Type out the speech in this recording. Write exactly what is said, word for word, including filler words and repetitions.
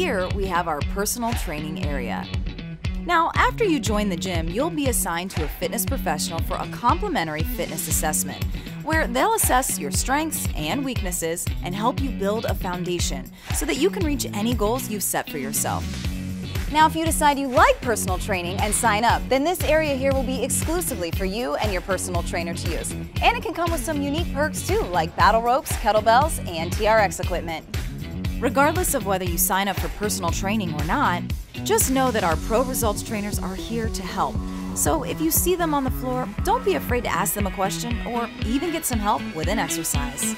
Here we have our personal training area. Now, after you join the gym, you'll be assigned to a fitness professional for a complimentary fitness assessment, where they'll assess your strengths and weaknesses and help you build a foundation so that you can reach any goals you've set for yourself. Now, if you decide you like personal training and sign up, then this area here will be exclusively for you and your personal trainer to use. And it can come with some unique perks too, like battle ropes, kettlebells, and T R X equipment. Regardless of whether you sign up for personal training or not, just know that our ProResults trainers are here to help. So if you see them on the floor, don't be afraid to ask them a question or even get some help with an exercise.